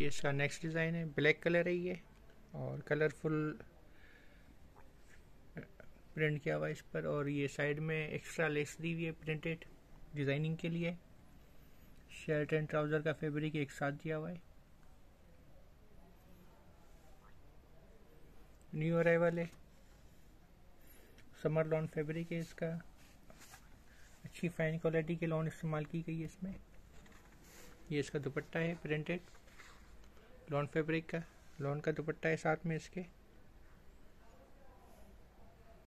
ये इसका next design है, ब्लैक कलर है ये और कलरफुल प्रिंट किया हुआ है इस पर। और ये साइड में एक्स्ट्रा लेस दी हुई है प्रिंटेड डिज़ाइनिंग के लिए। शर्ट एंड ट्राउज़र का फैब्रिक एक साथ दिया हुआ है। न्यू अराइवल है, समर लॉन फैब्रिक है इसका, अच्छी फाइन क्वालिटी के लॉन इस्तेमाल की गई है इसमें। ये इसका दुपट्टा है प्रिंटेड लॉन फैब्रिक का, लॉन का दुपट्टा है साथ में इसके।